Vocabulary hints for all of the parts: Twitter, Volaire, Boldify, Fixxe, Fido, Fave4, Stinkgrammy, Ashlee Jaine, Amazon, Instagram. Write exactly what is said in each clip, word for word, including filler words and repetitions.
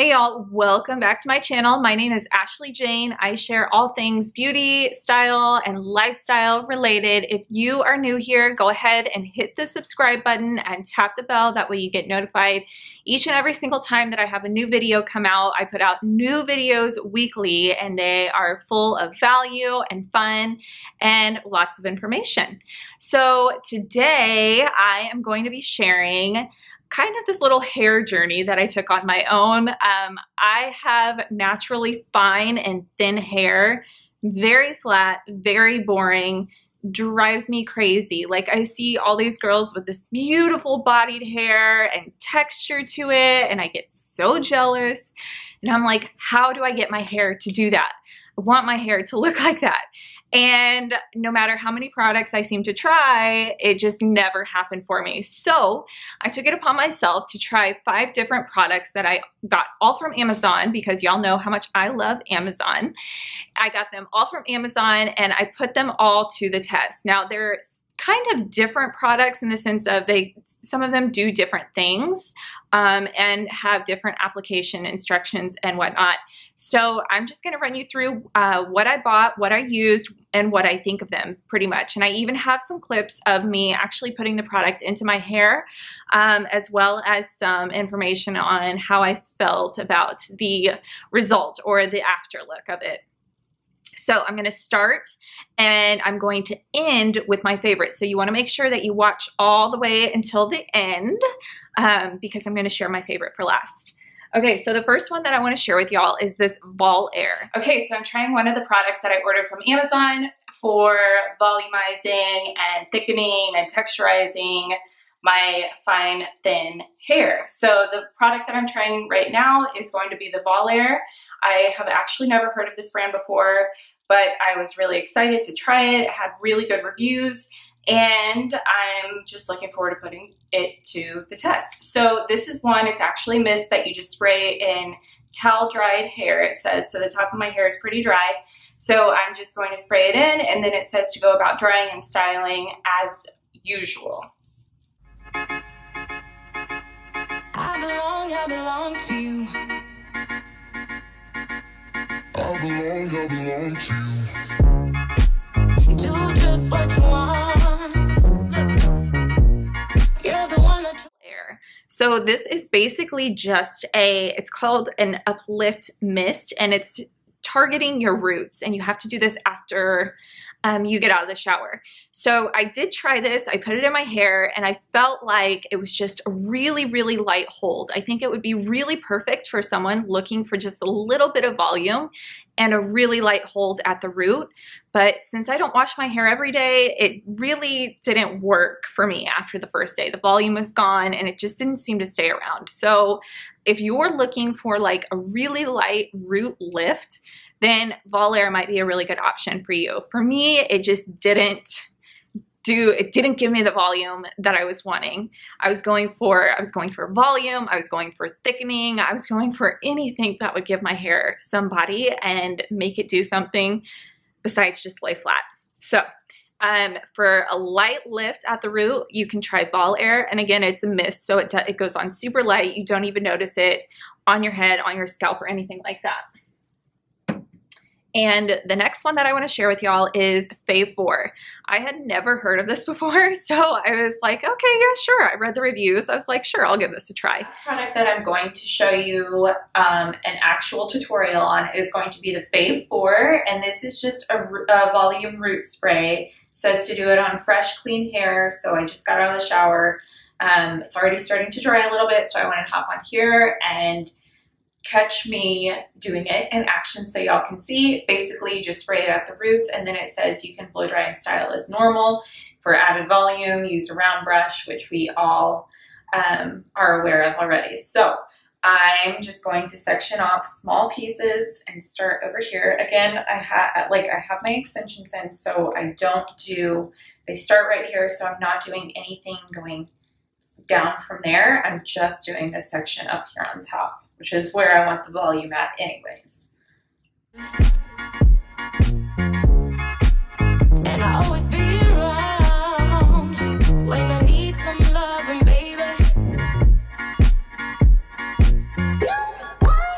Hey y'all, welcome back to my channel. My name is Ashlee Jaine. I share all things beauty, style, and lifestyle related. If you are new here, go ahead and hit the subscribe button and tap the bell. That way you get notified each and every single time that I have a new video come out. I put out new videos weekly and they are full of value and fun and lots of information. So today I am going to be sharing kind of this little hair journey that I took on my own. Um, I have naturally fine and thin hair, very flat, very boring, drives me crazy. Like I see all these girls with this beautiful bodied hair and texture to it, and I get so jealous. And I'm like, how do I get my hair to do that? I want my hair to look like that. And no matter how many products I seem to try, it just never happened for me. So I took it upon myself to try five different products that I got all from Amazon, because y'all know how much I love Amazon. I got them all from Amazon and I put them all to the test. Now they're kind of different products in the sense of they, some of them do different things um, and have different application instructions and whatnot. So I'm just gonna run you through uh, what I bought, what I used, and what I think of them pretty much. And I even have some clips of me actually putting the product into my hair, um, as well as some information on how I felt about the result or the after look of it. So I'm going to start and I'm going to end with my favorite. So you want to make sure that you watch all the way until the end um, because I'm going to share my favorite for last. Okay, so the first one that I want to share with y'all is this Volaire. Okay, so I'm trying one of the products that I ordered from Amazon for volumizing and thickening and texturizing my fine, thin hair. So the product that I'm trying right now is going to be the Volaire. I have actually never heard of this brand before, but I was really excited to try it. It had really good reviews, and I'm just looking forward to putting it to the test. So this is one, it's actually mist that you just spray in towel dried hair, it says. So the top of my hair is pretty dry. So I'm just going to spray it in, and then it says to go about drying and styling as usual. I belong, I belong to you. I belong, I belong to you. Do just what you want. Let's go. You're the one that... So this is basically just a, it's called an uplift mist, and it's targeting your roots, and you have to do this after um, you get out of the shower. So I did try this, I put it in my hair, and I felt like it was just a really, really light hold. I think it would be really perfect for someone looking for just a little bit of volume and a really light hold at the root. But since I don't wash my hair every day, it really didn't work for me after the first day. The volume was gone and it just didn't seem to stay around. So if you're looking for like a really light root lift, then Volaire might be a really good option for you. For me, it just didn't do, it didn't give me the volume that I was wanting. I was going for, I was going for volume, I was going for thickening, I was going for anything that would give my hair some body and make it do something besides just lay flat. So um, for a light lift at the root, you can try Volaire. And again, it's a mist, so it, it goes on super light. You don't even notice it on your head, on your scalp, or anything like that. And the next one that I want to share with y'all is Fave four. I had never heard of this before, so I was like, okay, yeah, sure. I read the reviews. I was like, sure, I'll give this a try. The product that I'm going to show you um, an actual tutorial on is going to be the Fave four, and this is just a, a volume root spray. It says to do it on fresh, clean hair, so I just got out of the shower. Um, it's already starting to dry a little bit, so I want to hop on here and catch me doing it in action so y'all can see. Basically, you just spray it at the roots, and then it says you can blow dry and style as normal. For added volume, use a round brush, which we all um, are aware of already. So I'm just going to section off small pieces and start over here. Again, I have like I have my extensions in, so I don't do, they start right here, so I'm not doing anything going down from there. I'm just doing this section up here on top, which is where I want the volume at anyways. And I always be around when I need some loving, baby. No one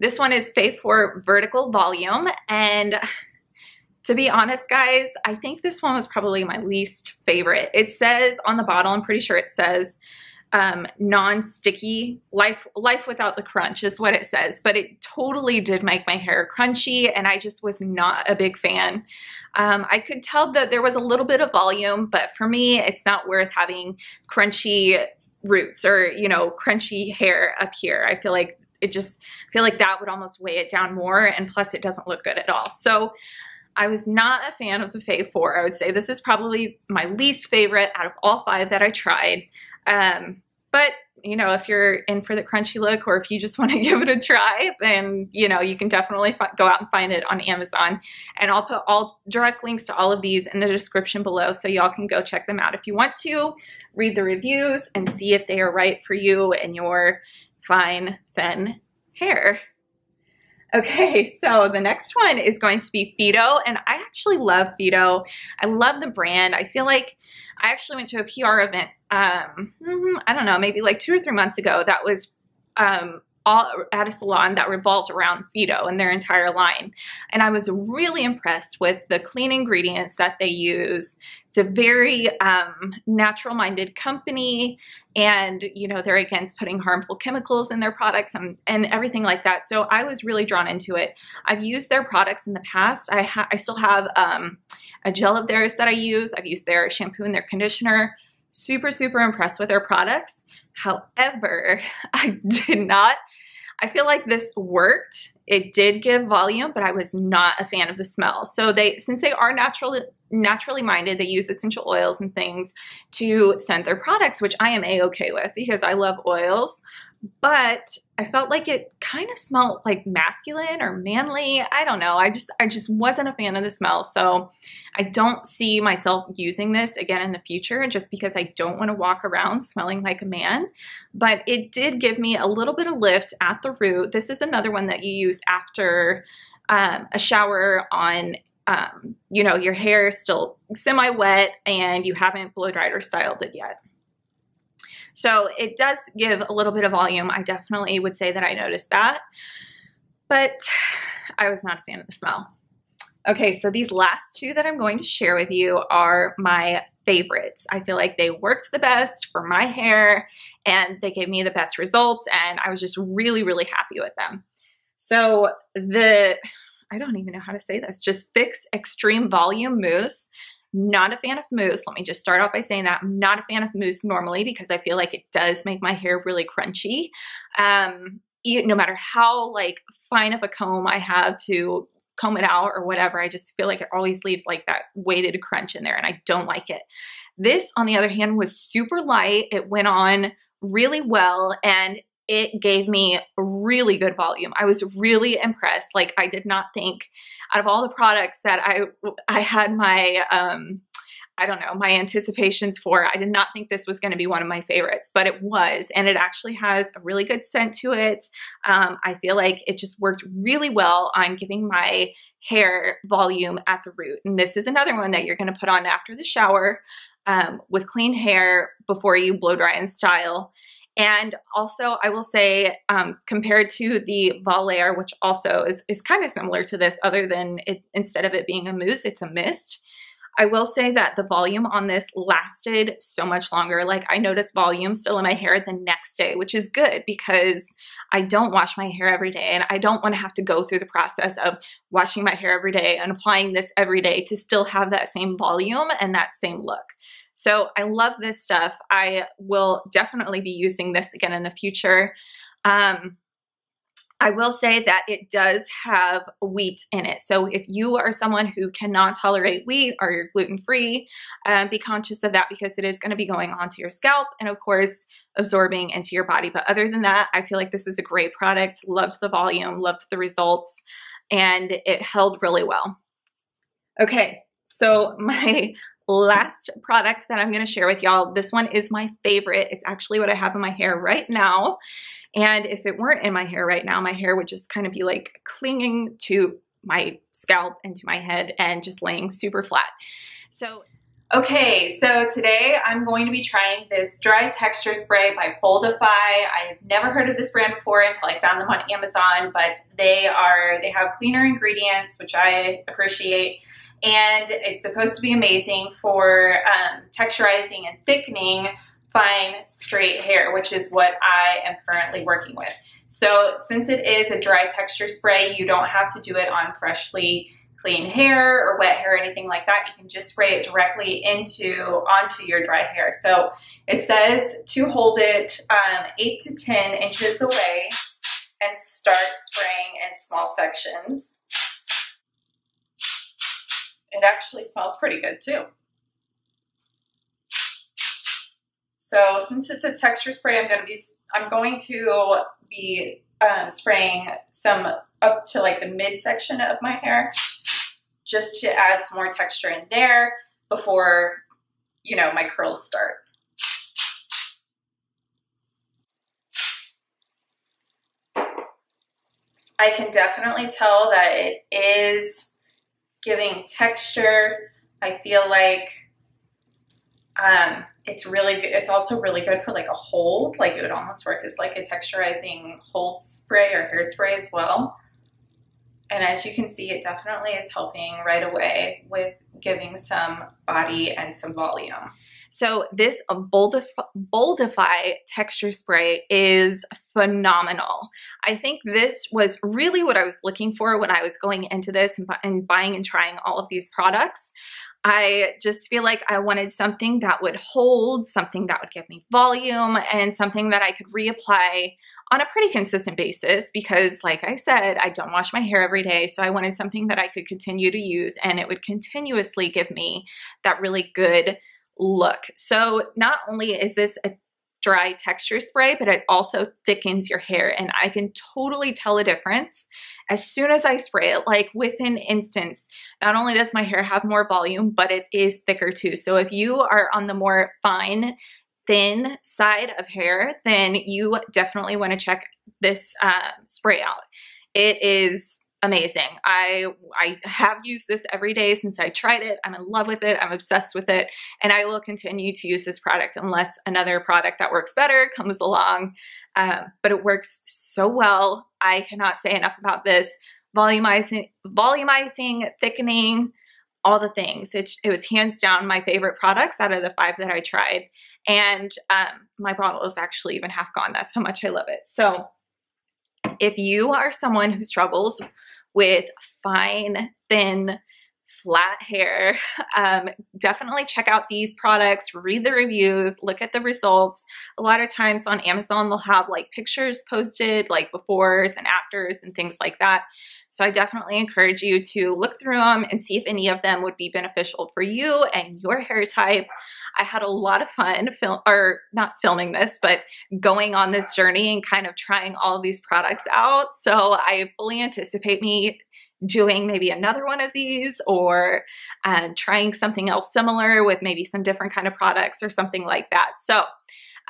This one is Fave four Vertical Volume, and to be honest, guys, I think this one was probably my least favorite. It says on the bottle, I'm pretty sure it says um, non-sticky, life, life without the crunch is what it says, but it totally did make my hair crunchy, and I just was not a big fan. Um, I could tell that there was a little bit of volume, but for me, it's not worth having crunchy roots or, you know, crunchy hair up here. I feel like it just, I feel like that would almost weigh it down more, and plus it doesn't look good at all. So I was not a fan of the Fave four. I would say this is probably my least favorite out of all five that I tried. Um, but, you know, if you're in for the crunchy look, or if you just want to give it a try, then, you know, you can definitely go out and find it on Amazon. And I'll put all direct links to all of these in the description below, so y'all can go check them out if you want to, read the reviews, and see if they are right for you and your fine, thin hair. Okay, so the next one is going to be Fido, and I actually love Fido. I love the brand. I feel like I actually went to a P R event, um, I don't know, maybe like two or three months ago that was um, all at a salon that revolved around Fido and their entire line. And I was really impressed with the clean ingredients that they use. It's a very um, natural-minded company, and, you know, they're against putting harmful chemicals in their products and, and everything like that. So I was really drawn into it. I've used their products in the past. I, ha I still have um, a gel of theirs that I use. I've used their shampoo and their conditioner. Super, super impressed with their products. However, I did not. I feel like this worked. It did give volume, but I was not a fan of the smell. So they, since they are naturally naturally minded, they use essential oils and things to scent their products, which I am a-okay with because I love oils. But I felt like it kind of smelled like masculine or manly. I don't know. I just I just wasn't a fan of the smell. So I don't see myself using this again in the future, just because I don't want to walk around smelling like a man. But it did give me a little bit of lift at the root. This is another one that you use after um, a shower on, um, you know, your hair is still semi-wet and you haven't blow dried or styled it yet. So it does give a little bit of volume. I definitely would say that I noticed that, but I was not a fan of the smell. Okay, so these last two that I'm going to share with you are my favorites. I feel like they worked the best for my hair, and they gave me the best results, and I was just really, really happy with them. So the, I don't even know how to say this, just Fixxe Extreme Volume Mousse. Not a fan of mousse. Let me just start off by saying that I'm not a fan of mousse normally, because I feel like it does make my hair really crunchy. Um, no matter how like fine of a comb I have to comb it out or whatever, I just feel like it always leaves like that weighted crunch in there, and I don't like it. This, on the other hand, was super light. It went on really well, and it gave me really good volume. I was really impressed. Like, I did not think, out of all the products that I I had my, um, I don't know, my anticipations for, I did not think this was going to be one of my favorites, but it was. And it actually has a really good scent to it. Um, I feel like it just worked really well on giving my hair volume at the root. And this is another one that you're going to put on after the shower um, with clean hair before you blow dry and style. And also, I will say, um, compared to the Volaire, which also is, is kind of similar to this, other than it, instead of it being a mousse, it's a mist. I will say that the volume on this lasted so much longer. Like, I noticed volume still in my hair the next day, which is good, because I don't wash my hair every day, and I don't want to have to go through the process of washing my hair every day and applying this every day to still have that same volume and that same look. So I love this stuff. I will definitely be using this again in the future. Um, I will say that it does have wheat in it. So if you are someone who cannot tolerate wheat, or you're gluten-free, um, be conscious of that, because it is going to be going onto your scalp and, of course, absorbing into your body. But other than that, I feel like this is a great product. Loved the volume, loved the results, and it held really well. Okay, so my last product that I'm going to share with y'all, this one is my favorite. It's actually what I have in my hair right now. And if it weren't in my hair right now, my hair would just kind of be like clinging to my scalp and to my head and just laying super flat. So Okay, so today I'm going to be trying this dry texture spray by Boldify. I've never heard of this brand before until I found them on Amazon, but they are, they have cleaner ingredients, which I appreciate. And it's supposed to be amazing for um, texturizing and thickening fine straight hair, which is what I am currently working with. So since it is a dry texture spray, you don't have to do it on freshly clean hair or wet hair or anything like that. You can just spray it directly into onto your dry hair. So it says to hold it um, eight to ten inches away and start spraying in small sections. It actually smells pretty good too. So since it's a texture spray, I'm going to be I'm going to be um, spraying some up to like the midsection of my hair, just to add some more texture in there before, you know, my curls start. I can definitely tell that it is giving texture. I feel like um, it's really good. It's also really good for like a hold. Like it would almost work as like a texturizing hold spray or hairspray as well. And as you can see, it definitely is helping right away with giving some body and some volume. So this Boldify, Boldify texture spray is phenomenal. I think this was really what I was looking for when I was going into this and, bu and buying and trying all of these products. I just feel like I wanted something that would hold, something that would give me volume, and something that I could reapply on a pretty consistent basis because, like I said, I don't wash my hair every day, so I wanted something that I could continue to use and it would continuously give me that really good look. So not only is this a dry texture spray, but it also thickens your hair, and I can totally tell a difference as soon as I spray it. Like within instance, not only does my hair have more volume, but it is thicker too. So if you are on the more fine, thin side of hair, then you definitely want to check this uh, spray out. It is amazing. I, I have used this every day since I tried it. I'm in love with it. I'm obsessed with it. And I will continue to use this product unless another product that works better comes along. Uh, but it works so well. I cannot say enough about this. Volumizing, volumizing, thickening, all the things. It, it was hands down my favorite products out of the five that I tried. And um, my bottle is actually even half gone. That's how much I love it. So if you are someone who struggles with fine, thin, flat hair, um, definitely check out these products, read the reviews, look at the results. A lot of times on Amazon, they'll have like pictures posted, like befores and afters and things like that. So I definitely encourage you to look through them and see if any of them would be beneficial for you and your hair type. I had a lot of fun film or not filming this, but going on this journey and kind of trying all of these products out. So I fully anticipate me doing maybe another one of these or uh, trying something else similar with maybe some different kind of products or something like that. So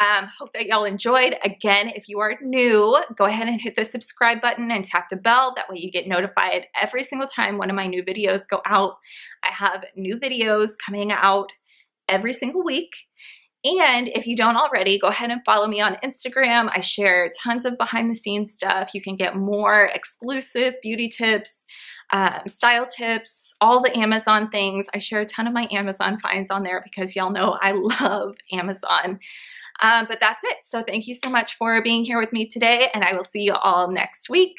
um, hope that y'all enjoyed. Again, if you are new, go ahead and hit the subscribe button and tap the bell. That way you get notified every single time one of my new videos go out. I have new videos coming out every single week. And if you don't already, go ahead and follow me on Instagram. I share tons of behind the scenes stuff. You can get more exclusive beauty tips, um, style tips, all the Amazon things. I share a ton of my Amazon finds on there because y'all know I love Amazon. Um, but that's it. So thank you so much for being here with me today, and I will see you all next week.